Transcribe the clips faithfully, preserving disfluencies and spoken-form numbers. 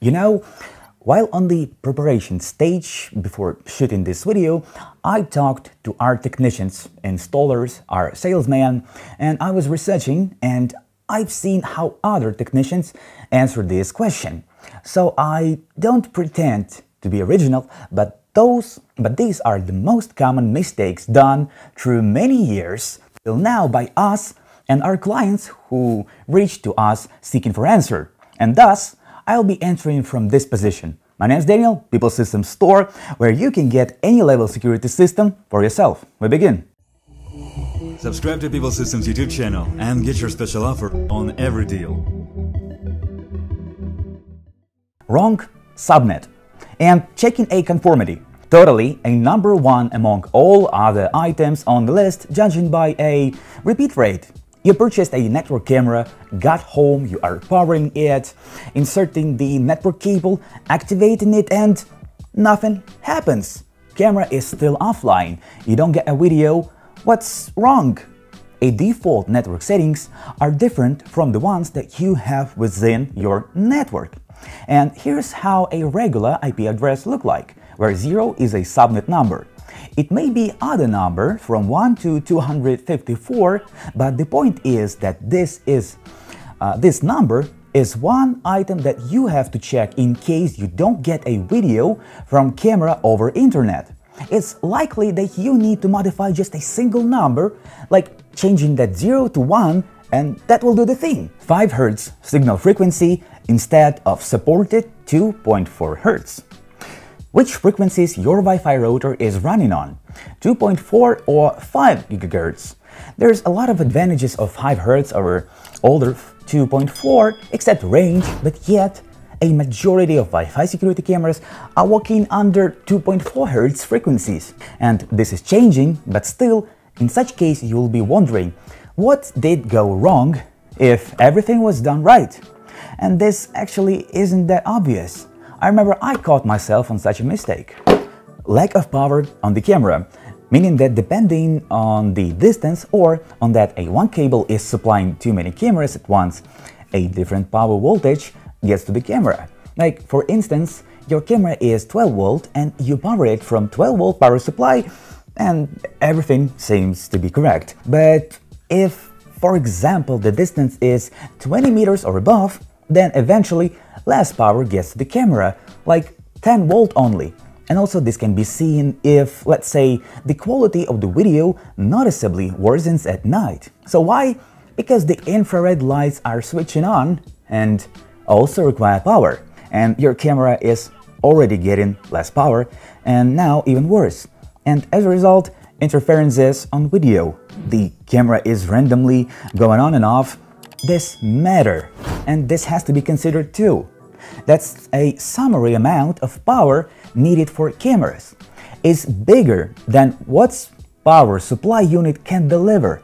You know, while on the preparation stage before shooting this video, I talked to our technicians, installers, our salesman, and I was researching and I've seen how other technicians answer this question. So I don't pretend to be original, but those but these are the most common mistakes done through many years till now by us and our clients who reach to us seeking for answer. And thus, I'll be answering from this position. My name is Daniel, P I P L Systems store, where you can get any level security system for yourself. We begin. Subscribe to P I P L Systems YouTube channel and get your special offer on every deal. Wrong subnet and checking a conformity. Totally a number one among all other items on the list, judging by a repeat rate. You purchased a network camera, got home, you are powering it, inserting the network cable, activating it, and nothing happens. Camera is still offline, you don't get a video. What's wrong? A default network settings are different from the ones that you have within your network. And here's how a regular I P address looks like, where zero is a subnet number. It may be other number from one to two hundred fifty-four, but the point is that this is uh, this number is one item that you have to check in case you don't get a video from camera over internet. It's likely that you need to modify just a single number, like changing that zero to one, and that will do the thing. five hertz signal frequency instead of supported two point four hertz. Which frequencies your Wi-Fi router is running on, two point four or five gigahertz. There's a lot of advantages of five hertz over older two point four, except range, but yet a majority of Wi-Fi security cameras are working under two point four hertz frequencies. And this is changing, but still, in such case you will be wondering, what did go wrong if everything was done right? And this actually isn't that obvious. I remember I caught myself on such a mistake. Lack of power on the camera, meaning that depending on the distance or on that a one cable is supplying too many cameras at once, a different power voltage gets to the camera. Like for instance, your camera is twelve volt and you power it from twelve volt power supply and everything seems to be correct. But if, for example, the distance is twenty meters or above, then eventually less power gets to the camera, like ten volt only. And also this can be seen if, let's say, the quality of the video noticeably worsens at night. So why? Because the infrared lights are switching on and also require power, and your camera is already getting less power, and now even worse. And as a result, interferences on video. The camera is randomly going on and off. This matter, and this has to be considered too. That's a summary amount of power needed for cameras. It's bigger than what power supply unit can deliver,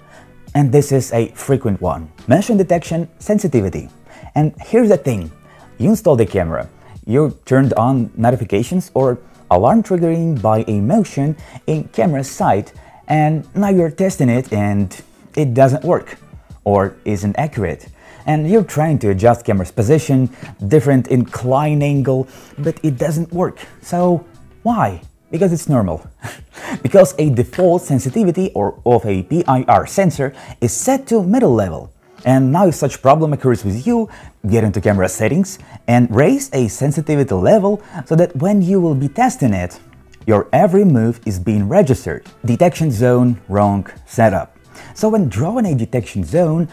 and this is a frequent one. Motion detection sensitivity. And here's the thing, you install the camera, you turned on notifications or alarm triggering by a motion in camera's sight, and now you're testing it and it doesn't work or isn't accurate, and you're trying to adjust camera's position, different incline angle, but it doesn't work. So why? Because it's normal. Because a default sensitivity or of a P I R sensor is set to middle level, and now if such problem occurs with you, get into camera settings and raise a sensitivity level so that when you will be testing it, your every move is being registered. Detection zone wrong setup. So when drawing a detection zone,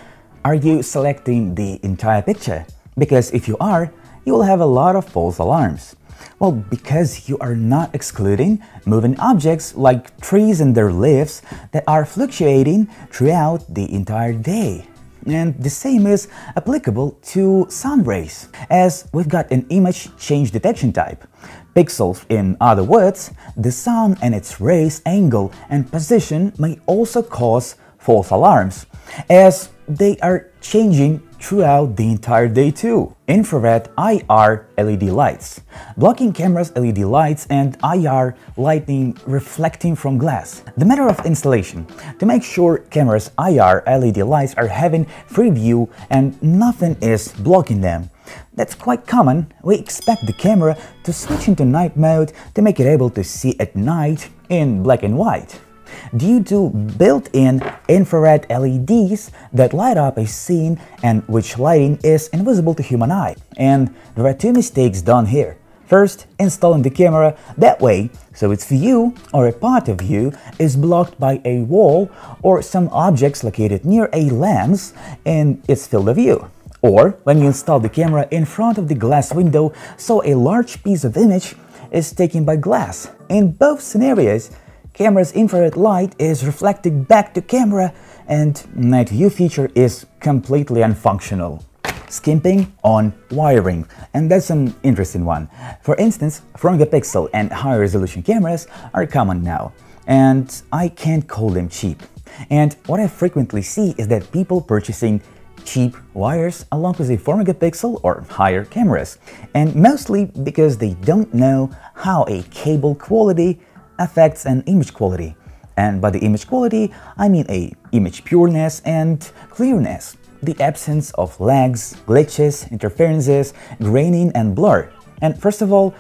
are you selecting the entire picture? Because if you are, you will have a lot of false alarms. Well, because you are not excluding moving objects like trees and their leaves that are fluctuating throughout the entire day. And the same is applicable to sun rays, as we've got an image change detection type. Pixels, in other words, the sun and its rays angle and position may also cause false alarms, as they are changing throughout the entire day too. Infrared I R L E D lights. Blocking cameras' L E D lights and I R lighting reflecting from glass. The matter of installation. To make sure cameras' I R L E D lights are having free view and nothing is blocking them. That's quite common. We expect the camera to switch into night mode to make it able to see at night in black and white, due to built-in infrared L E Ds that light up a scene and which lighting is invisible to human eye. And there are two mistakes done here. First, installing the camera that way, so its view or a part of view is blocked by a wall or some objects located near a lens in its field of view. Or when you install the camera in front of the glass window, so a large piece of image is taken by glass. In both scenarios, camera's infrared light is reflected back to camera and night view feature is completely unfunctional. Skimping on wiring, and that's an interesting one. For instance, four megapixel and higher resolution cameras are common now, and I can't call them cheap. And what I frequently see is that people purchasing cheap wires along with the four megapixel or higher cameras, and mostly because they don't know how a cable quality affects an image quality. And by the image quality, I mean a image pureness and clearness, the absence of lags, glitches, interferences, graining and blur. And first of all,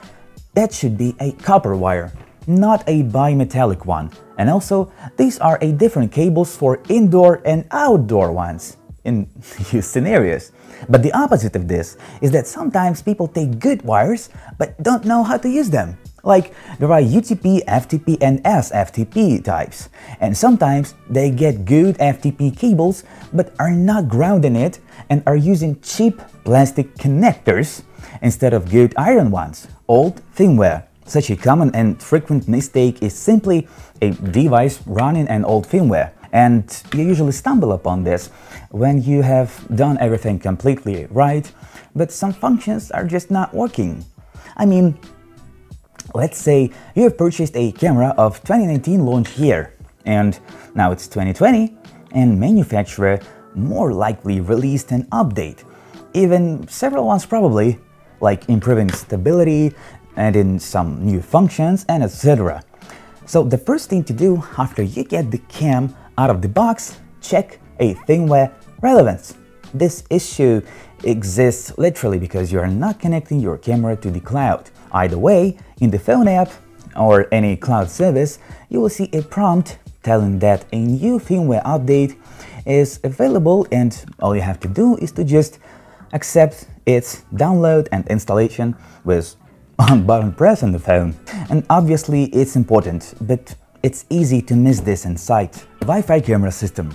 that should be a copper wire, not a bimetallic one. And also, these are a different cables for indoor and outdoor ones in use scenarios. But the opposite of this is that sometimes people take good wires but don't know how to use them. Like, there are U T P, F T P and S F T P types, and sometimes they get good F T P cables but are not grounding it and are using cheap plastic connectors instead of good iron ones, old firmware. Such a common and frequent mistake is simply a device running an old firmware, and you usually stumble upon this when you have done everything completely right, but some functions are just not working. I mean, let's say you have purchased a camera of twenty nineteen launch year, and now it's twenty twenty, and manufacturer more likely released an update, even several ones probably, like improving stability, adding some new functions, and et cetera. So the first thing to do after you get the cam out of the box, check a firmware relevance. This issue exists literally because you are not connecting your camera to the cloud. Either way, in the phone app or any cloud service, you will see a prompt telling that a new firmware update is available, and all you have to do is to just accept its download and installation with one button press on the phone. And obviously it's important, but it's easy to miss this insight. Wi-Fi camera system.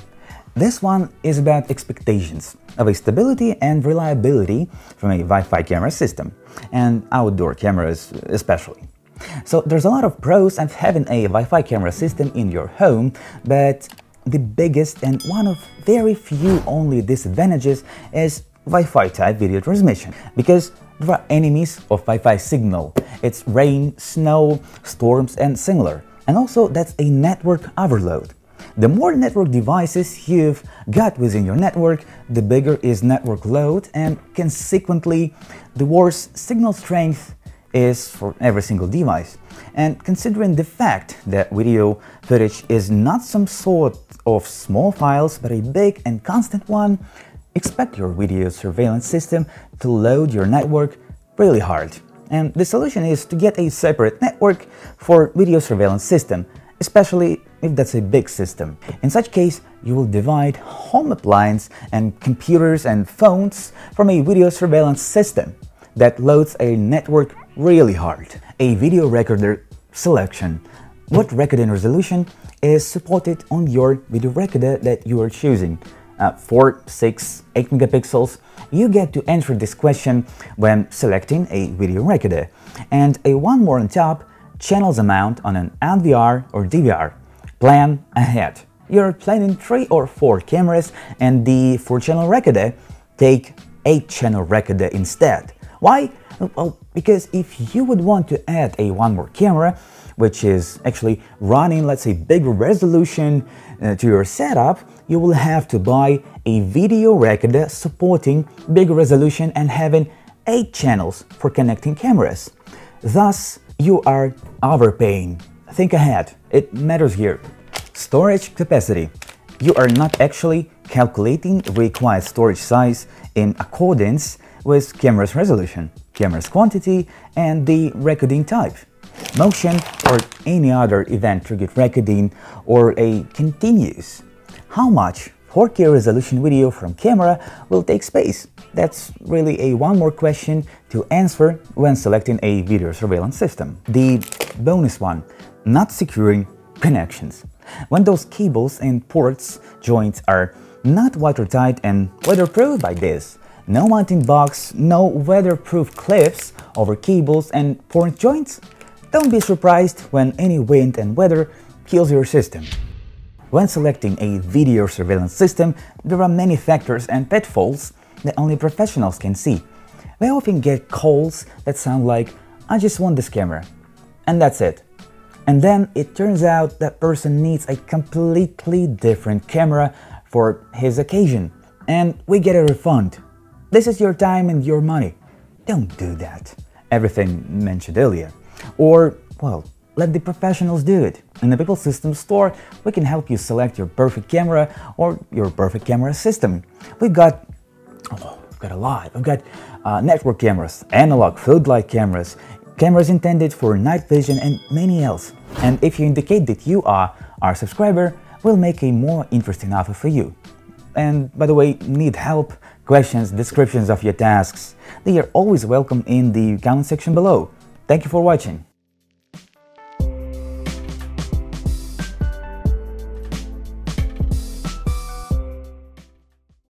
This one is about expectations of a stability and reliability from a Wi-Fi camera system, and outdoor cameras especially. So there's a lot of pros of having a Wi-Fi camera system in your home, but the biggest and one of very few only disadvantages is Wi-Fi type video transmission, because there are enemies of Wi-Fi signal. It's rain, snow, storms and similar. And also, that's a network overload. The more network devices you've got within your network, the bigger is network load, and consequently, the worse signal strength is for every single device. And considering the fact that video footage is not some sort of small files, but a big and constant one, expect your video surveillance system to load your network really hard. And the solution is to get a separate network for video surveillance system, especially if that's a big system. In such case, you will divide home appliances and computers and phones from a video surveillance system that loads a network really hard. A video recorder selection. What recording resolution is supported on your video recorder that you are choosing? Uh, four, six, eight megapixels. You get to answer this question when selecting a video recorder. And a one more on top, channels amount on an N V R or D V R. Plan ahead. You're planning three or four cameras, and the four-channel recorder, take eight-channel recorder instead. Why? Well, because if you would want to add a one more camera, which is actually running, let's say, bigger resolution uh, to your setup, you will have to buy a video recorder supporting bigger resolution and having eight channels for connecting cameras. Thus, you are overpaying. Think ahead, it matters here. Storage capacity. You are not actually calculating required storage size in accordance with camera's resolution, camera's quantity and the recording type, motion or any other event-triggered recording or a continuous. How much four K resolution video from camera will take space? That's really a one more question to answer when selecting a video surveillance system. The bonus one, not securing connections. When those cables and ports joints are not watertight and weatherproof like this, no mounting box, no weatherproof clips over cables and port joints, don't be surprised when any wind and weather kills your system. When selecting a video surveillance system, there are many factors and pitfalls that only professionals can see. We often get calls that sound like, "I just want this camera," and that's it. And then it turns out that person needs a completely different camera for his occasion, and we get a refund. This is your time and your money. Don't do that. Everything mentioned earlier. Or, well, let the professionals do it. In the P I P L Systems store, we can help you select your perfect camera or your perfect camera system. We've got, oh, we've got a lot. We've got uh, network cameras, analog floodlight cameras, cameras intended for night vision and many else. And if you indicate that you are our subscriber, we'll make a more interesting offer for you. And by the way, need help, questions, descriptions of your tasks, they are always welcome in the comment section below. Thank you for watching.